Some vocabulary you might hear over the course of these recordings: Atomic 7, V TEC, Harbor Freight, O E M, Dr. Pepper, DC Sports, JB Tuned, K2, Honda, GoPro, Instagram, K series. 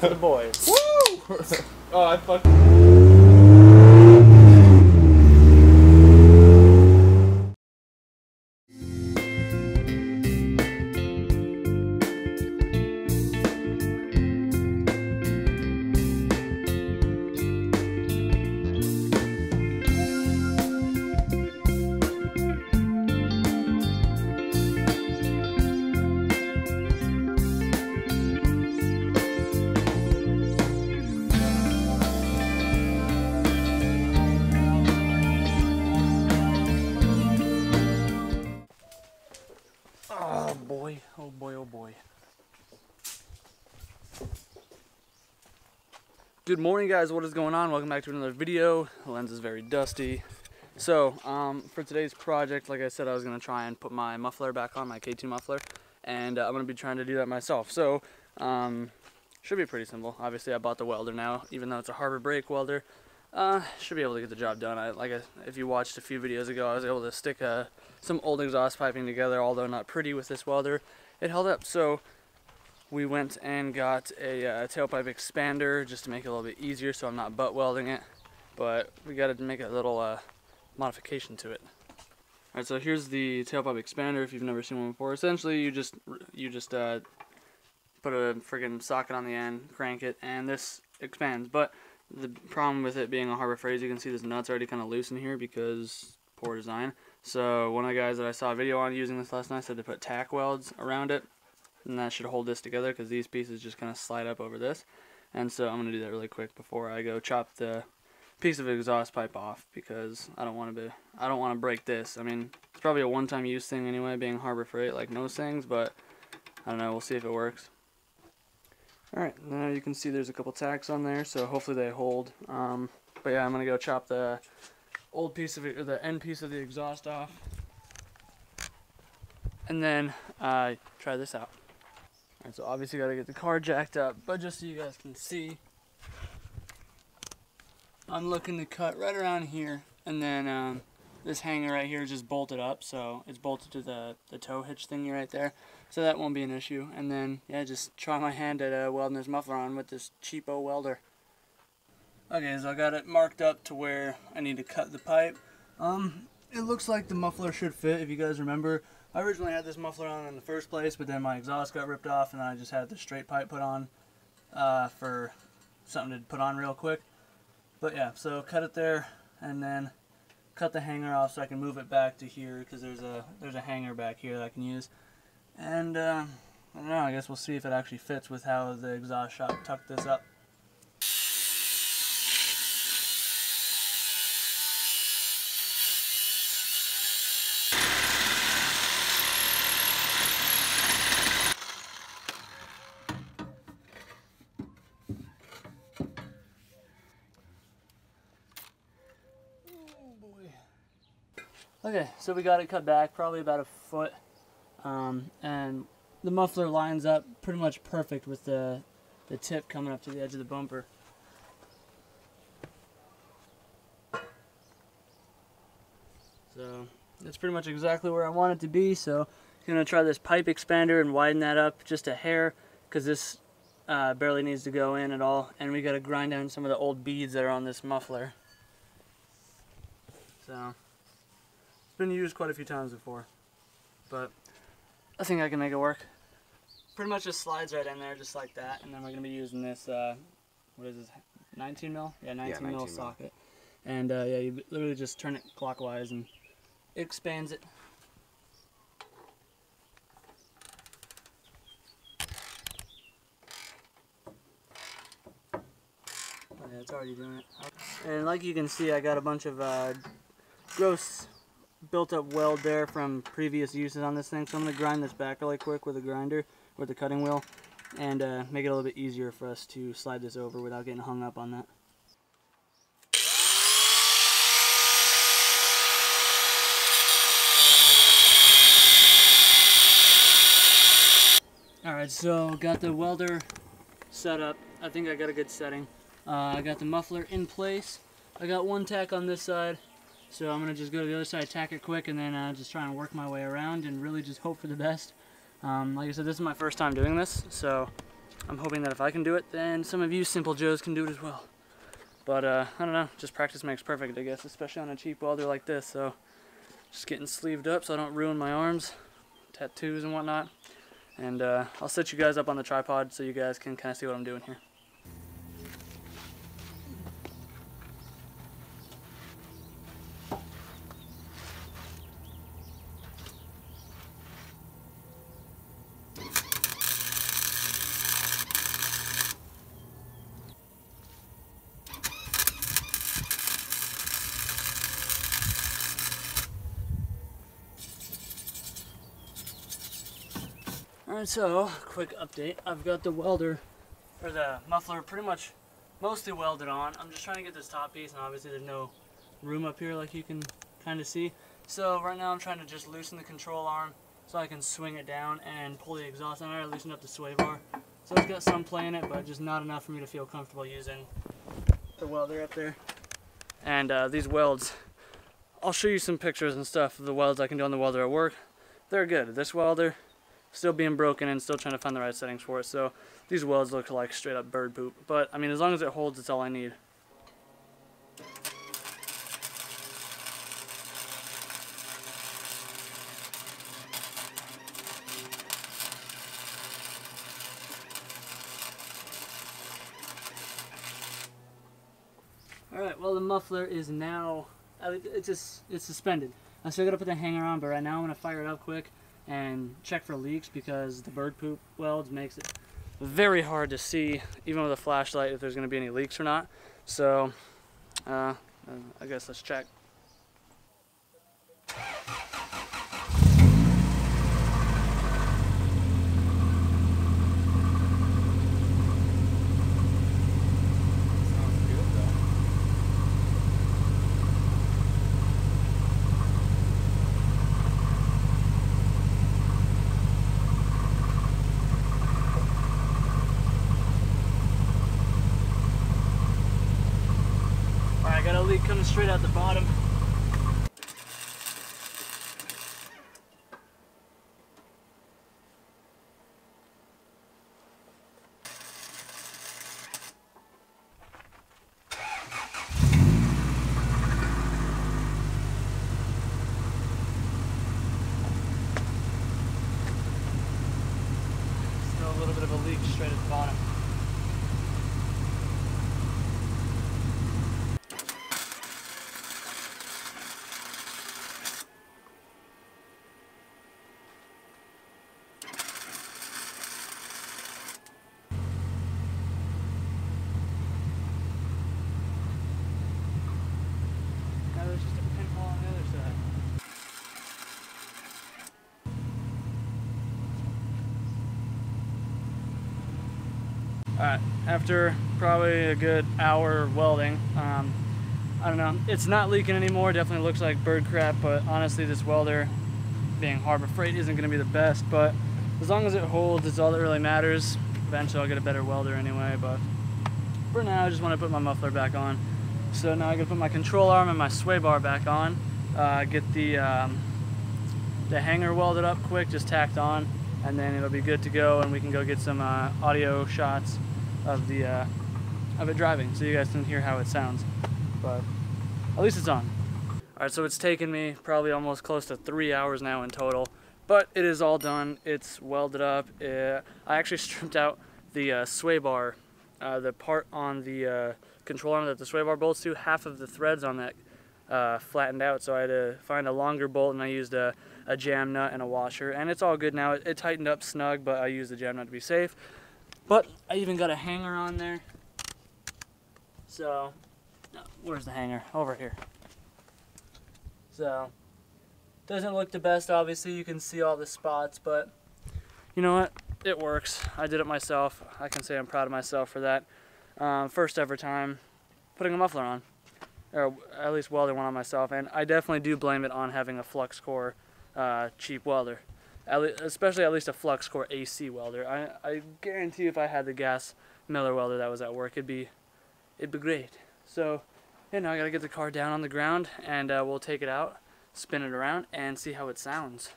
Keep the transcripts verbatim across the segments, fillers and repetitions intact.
to the boys. Woo! Oh, I fucked. Oh boy, oh boy. Good morning, guys. What is going on? Welcome back to another video. The lens is very dusty. So um, for today's project, like I said, I was going to try and put my muffler back on, my K two muffler, and uh, I'm going to be trying to do that myself. So um, should be pretty simple. Obviously, I bought the welder now, even though it's a Harbor Freight welder. Uh, should be able to get the job done. I, like I, if you watched a few videos ago, I was able to stick uh, some old exhaust piping together, although not pretty with this welder. It held up, so we went and got a uh, tailpipe expander just to make it a little bit easier, so I'm not butt welding it, but we got to make a little uh, modification to it. All right, so here's the tailpipe expander. If you've never seen one before, essentially you just you just uh, put a friggin' socket on the end, crank it, and this expands. But the problem with it being a Harbor Freight is you can see this nut's already kind of loose in here because poor design. So one of the guys that I saw a video on using this last night said to put tack welds around it, and that should hold this together because these pieces just kind of slide up over this. And so I'm going to do that really quick before I go chop the piece of exhaust pipe off, because I don't want to be I don't want to break this. I mean, it's probably a one-time use thing anyway, being Harbor Freight like most things, but I don't know, we'll see if it works. Alright, now you can see there's a couple tacks on there, so hopefully they hold. Um, but yeah, I'm going to go chop the old piece of it, or the end piece of the exhaust off. And then uh, try this out. Alright, so obviously got to get the car jacked up, but just so you guys can see, I'm looking to cut right around here. And then um, this hanger right here is just bolted up, so it's bolted to the, the tow hitch thingy right there. So that won't be an issue. And then, yeah, just try my hand at uh, welding this muffler on with this cheapo welder. Okay, so I got it marked up to where I need to cut the pipe. Um, it looks like the muffler should fit. If you guys remember, I originally had this muffler on in the first place, but then my exhaust got ripped off, and I just had the straight pipe put on uh, for something to put on real quick. But yeah, so cut it there, and then cut the hanger off so I can move it back to here, because there's a there's a hanger back here that I can use. And uh, I don't know, I guess we'll see if it actually fits with how the exhaust shop tucked this up. Oh boy. Okay, so we got it cut back probably about a foot. Um, and the muffler lines up pretty much perfect with the, the tip coming up to the edge of the bumper. So that's pretty much exactly where I want it to be. So I'm going to try this pipe expander and widen that up just a hair, because this uh, barely needs to go in at all. And we got to grind down some of the old beads that are on this muffler. So it's been used quite a few times before, but I think I can make it work. Pretty much just slides right in there just like that, and then we're gonna be using this uh, what is this, nineteen mil? Yeah, nineteen mil socket. And uh, yeah, you literally just turn it clockwise and it expands it. Yeah, it's already doing it. And like you can see, I got a bunch of uh, gross built up weld there from previous uses on this thing, so I'm going to grind this back really quick with a grinder, with the cutting wheel, and uh, make it a little bit easier for us to slide this over without getting hung up on that. Alright, so got the welder set up. I think I got a good setting. Uh, I got the muffler in place. I got one tack on this side. So I'm going to just go to the other side, tack it quick, and then uh, just try and work my way around and really just hope for the best. Um, like I said, this is my first time doing this, so I'm hoping that if I can do it, then some of you simple Joes can do it as well. But uh, I don't know, just practice makes perfect, I guess, especially on a cheap welder like this. So just getting sleeved up so I don't ruin my arms, tattoos and whatnot. And uh, I'll set you guys up on the tripod so you guys can kind of see what I'm doing here. Alright, so quick update. I've got the welder, or the muffler, pretty much mostly welded on. I'm just trying to get this top piece, and obviously there's no room up here like you can kind of see. So right now I'm trying to just loosen the control arm so I can swing it down and pull the exhaust. And I already loosened up the sway bar, so it's got some play in it, but just not enough for me to feel comfortable using the welder up there. And uh, these welds, I'll show you some pictures and stuff of the welds I can do on the welder at work. They're good. This welder, still being broken and still trying to find the right settings for it. So these welds look like straight up bird poop. But I mean, as long as it holds, it's all I need. All right, well, the muffler is now, it's, just, it's suspended. I still gotta put the hanger on, but right now I'm gonna fire it up quick and check for leaks, because the bird poop welds makes it very hard to see, even with a flashlight, if there's going to be any leaks or not. So uh, I guess let's check. Coming straight out the bottom. Still a little bit of a leak straight at the bottom. Alright, after probably a good hour of welding, um, I don't know, it's not leaking anymore. Definitely looks like bird crap, but honestly this welder, being Harbor Freight, isn't going to be the best, but as long as it holds, it's all that really matters. Eventually I'll get a better welder anyway, but for now I just want to put my muffler back on. So now I gotta put my control arm and my sway bar back on, uh, get the, um, the hanger welded up quick, just tacked on, and then it'll be good to go, and we can go get some uh, audio shots of the uh, of it driving, so you guys can hear how it sounds. But at least it's on. All right, so it's taken me probably almost close to three hours now in total, but it is all done. It's welded up. It, I actually stripped out the uh, sway bar, uh, the part on the uh, control arm that the sway bar bolts to. Half of the threads on that uh, flattened out, so I had to find a longer bolt, and I used a, a jam nut and a washer, and it's all good now. It, it tightened up snug, but I used the jam nut to be safe. But I even got a hanger on there. So, no, where's the hanger? Over here. So, doesn't look the best, obviously. You can see all the spots, but you know what? It works. I did it myself. I can say I'm proud of myself for that. Um, first ever time putting a muffler on, or at least welding one on myself. And I definitely do blame it on having a flux core uh, cheap welder. At least, especially at least a flux core A C welder. I, I guarantee if I had the gas Miller welder that was at work, it'd be, it'd be great. So, yeah, now I gotta get the car down on the ground, and uh, we'll take it out, spin it around, and see how it sounds.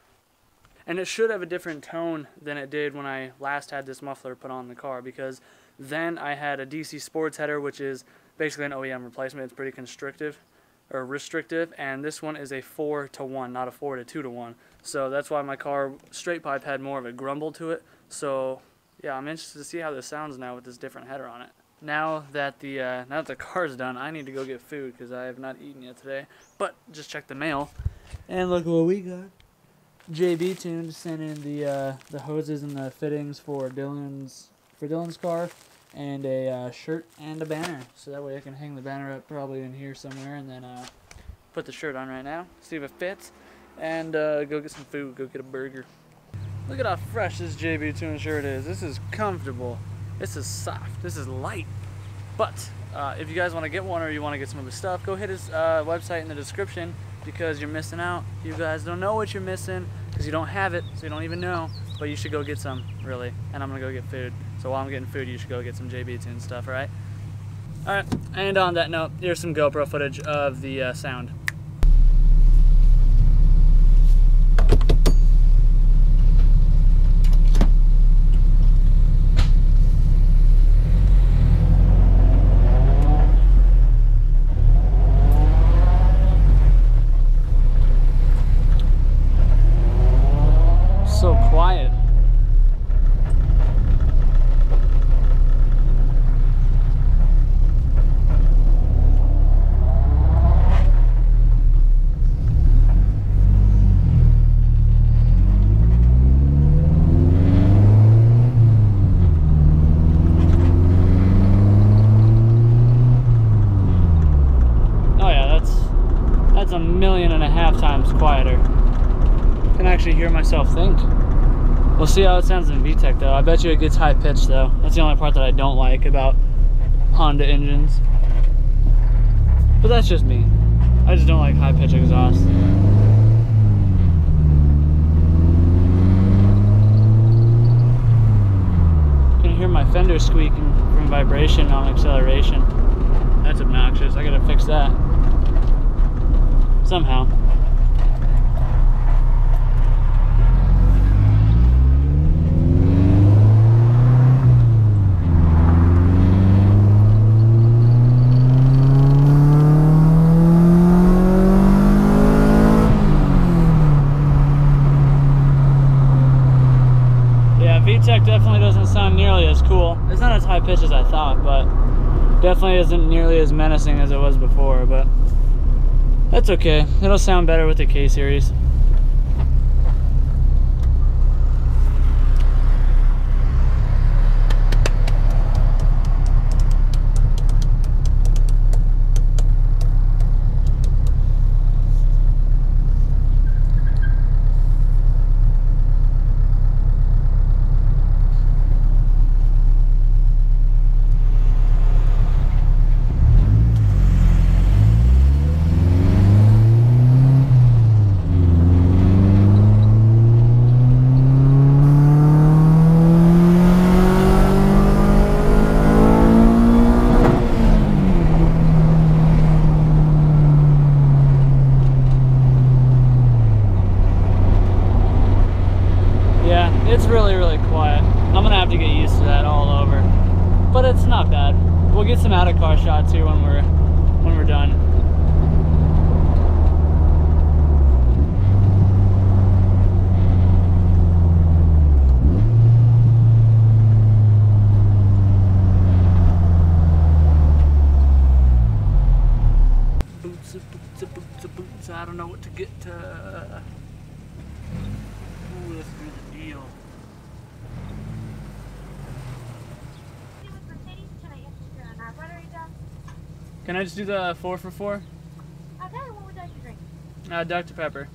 And it should have a different tone than it did when I last had this muffler put on the car, because then I had a D C Sports header, which is basically an O E M replacement. It's pretty constrictive or restrictive, and this one is a four to one, not a four to two to one. So that's why my car straight pipe had more of a grumble to it. So yeah, I'm interested to see how this sounds now with this different header on it. Now that the uh, now that the car's done, I need to go get food because I have not eaten yet today. But just check the mail, and look what we got. J B Tuned sent in the uh, the hoses and the fittings for Dylan's for Dylan's car, and a uh, shirt and a banner. So that way I can hang the banner up probably in here somewhere, and then uh, put the shirt on right now, see if it fits, and uh, go get some food. Go get a burger. Look at how fresh this J B Tuned shirt is. This is comfortable. This is soft, this is light, but uh, if you guys want to get one or you want to get some of his stuff, go hit his uh, website in the description, because you're missing out. You guys don't know what you're missing because you don't have it, so you don't even know, but you should go get some, really. And I'm going to go get food, so while I'm getting food, you should go get some J B Tuned stuff, all right? All right, and on that note, here's some GoPro footage of the uh, sound. Hear myself think. We'll see how it sounds in V TEC though. I bet you it gets high pitched though. That's the only part that I don't like about Honda engines. But that's just me. I just don't like high pitch exhaust. You can hear my fender squeaking from vibration on acceleration. That's obnoxious. I gotta fix that somehow. V TEC definitely doesn't sound nearly as cool. It's not as high pitched as I thought, but definitely isn't nearly as menacing as it was before, but that's okay. It'll sound better with the K series. It's really, really quiet. I'm gonna have to get used to that all over, but it's not bad. We'll get some out of car shots here when we're when we're done. Boots, boots, boots, boots. I don't know what to get to. Ooh, let's do the deal. Can I just do the four for four? Okay, what would you like to drink? Uh, Doctor Pepper.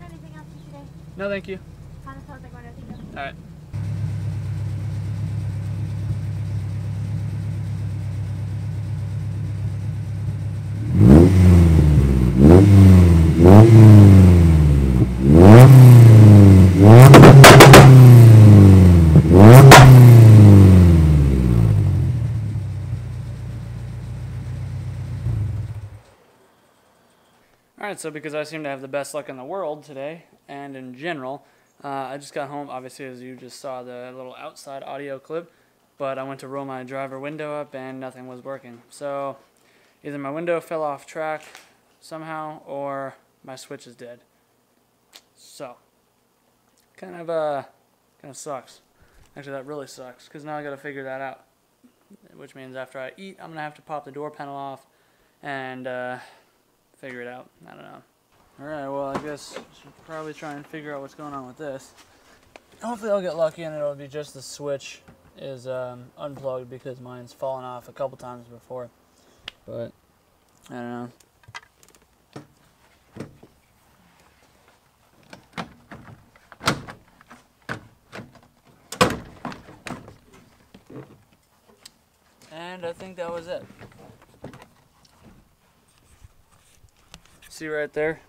Anything else for today? No, thank you. Kind of sounds like one of these. All right. Alright, so because I seem to have the best luck in the world today, and in general, Uh, I just got home, obviously, as you just saw the little outside audio clip, but I went to roll my driver window up and nothing was working. So either my window fell off track somehow or my switch is dead. So kind of uh, kind of sucks. Actually, that really sucks because now I got to figure that out, which means after I eat, I'm going to have to pop the door panel off and uh, figure it out. I don't know. Alright, well, I guess I should probably try and figure out what's going on with this. Hopefully I'll get lucky and it'll be just the switch is um, unplugged because mine's fallen off a couple times before. But, I don't know. And I think that was it. See right there?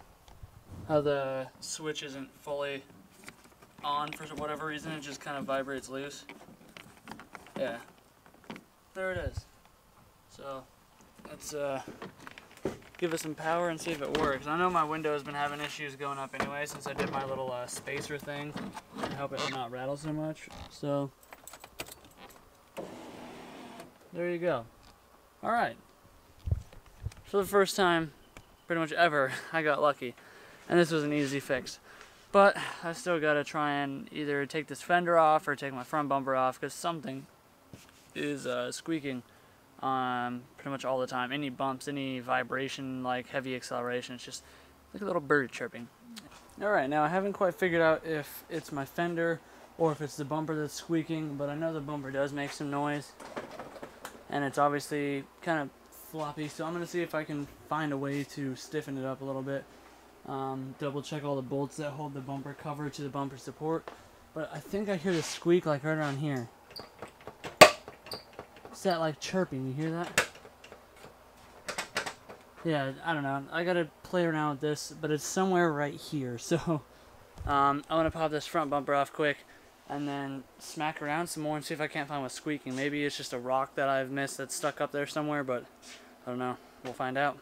How the switch isn't fully on for whatever reason, it just kind of vibrates loose. Yeah, there it is. So let's uh, give it some power and see if it works. I know my window has been having issues going up anyway since I did my little uh, spacer thing. I hope it did not rattle so much. So there you go. All right. For the first time, pretty much ever, I got lucky. And this was an easy fix. But I still gotta try and either take this fender off or take my front bumper off because something is uh, squeaking um, pretty much all the time. Any bumps, any vibration, like heavy acceleration, it's just like a little bird chirping. Alright, now I haven't quite figured out if it's my fender or if it's the bumper that's squeaking, but I know the bumper does make some noise. And it's obviously kind of floppy, so I'm gonna see if I can find a way to stiffen it up a little bit. Um, double check all the bolts that hold the bumper cover to the bumper support, but I think I hear the squeak like right around here. It's that like chirping, you hear that? Yeah, I don't know, I gotta play around with this, but it's somewhere right here, so um, I'm gonna pop this front bumper off quick and then smack around some more and see if I can't find what's squeaking. Maybe it's just a rock that I've missed that's stuck up there somewhere, but I don't know, we'll find out.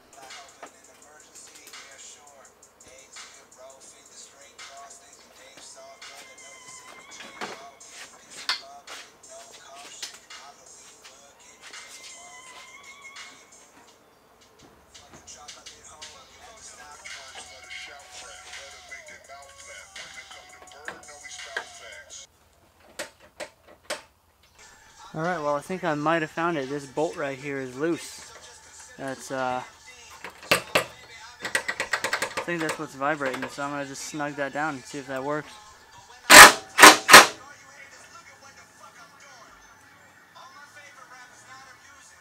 Alright, well I think I might have found it. This bolt right here is loose. That's, uh, I think that's what's vibrating, so I'm going to just snug that down and see if that works. I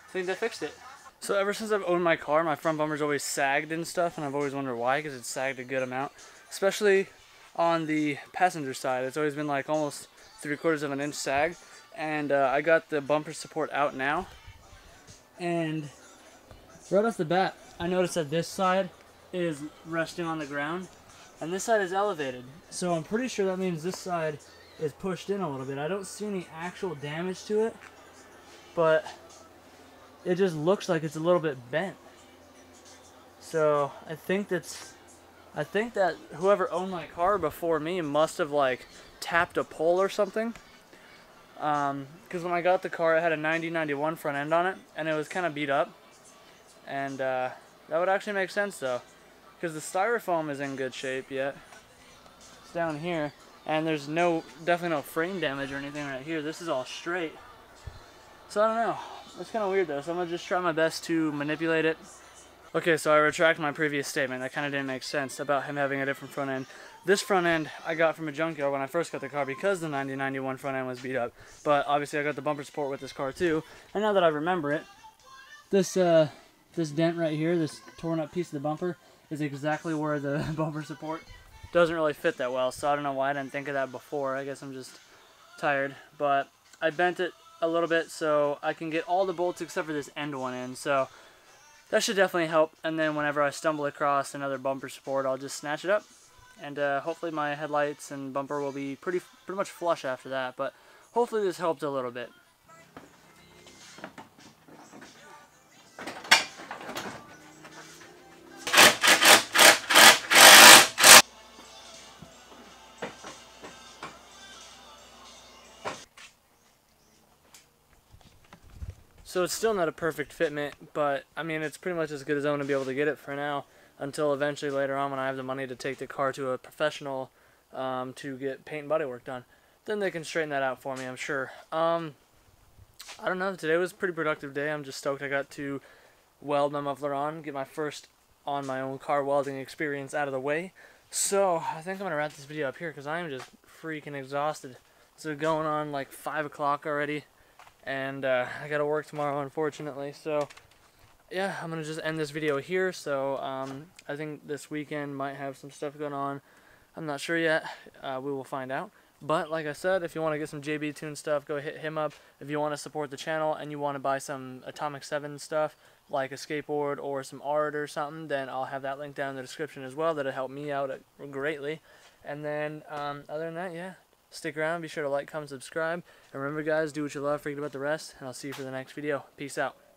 think that fixed it. So ever since I've owned my car, my front bumper's always sagged and stuff, and I've always wondered why, because it's sagged a good amount. Especially on the passenger side, it's always been like almost three quarters of an inch sag. And uh, I got the bumper support out now, and right off the bat I noticed that this side is resting on the ground and this side is elevated, so I'm pretty sure that means this side is pushed in a little bit. I don't see any actual damage to it, but it just looks like it's a little bit bent. So I think that's I think that whoever owned my car before me must have like tapped a pole or something. Because um, when I got the car, it had a ninety ninety-one front end on it, and it was kind of beat up. And uh, that would actually make sense, though, because the styrofoam is in good shape yet. It's down here, and there's no, definitely no frame damage or anything right here. This is all straight. So I don't know. It's kind of weird, though, so I'm going to just try my best to manipulate it. Okay, so I retract my previous statement. That kind of didn't make sense about him having a different front end. This front end I got from a junkyard when I first got the car because the ninety ninety-one front end was beat up. But obviously I got the bumper support with this car too. And now that I remember it, this uh, this dent right here, this torn up piece of the bumper, is exactly where the bumper support doesn't really fit that well. So I don't know why I didn't think of that before. I guess I'm just tired. But I bent it a little bit so I can get all the bolts except for this end one in. So that should definitely help. And then whenever I stumble across another bumper support, I'll just snatch it up. And uh, hopefully my headlights and bumper will be pretty pretty much flush after that, but hopefully this helped a little bit. So it's still not a perfect fitment, but I mean, it's pretty much as good as I'm going to be able to get it for now, until eventually later on when I have the money to take the car to a professional um, to get paint and body work done. Then they can straighten that out for me, I'm sure. Um, I don't know, today was a pretty productive day. I'm just stoked I got to weld my muffler on, get my first on my own car welding experience out of the way. So I think I'm going to wrap this video up here because I am just freaking exhausted. So going on like five o'clock already, and uh, I got to work tomorrow, unfortunately. So yeah, I'm going to just end this video here. So um, I think this weekend might have some stuff going on. I'm not sure yet. Uh, we will find out. But like I said, if you want to get some J B Tuned stuff, go hit him up. If you want to support the channel and you want to buy some Atomic seven stuff, like a skateboard or some art or something, then I'll have that link down in the description as well. That'll help me out greatly. And then um, other than that, yeah, stick around. Be sure to like, comment, subscribe. And remember, guys, do what you love, forget about the rest, and I'll see you for the next video. Peace out.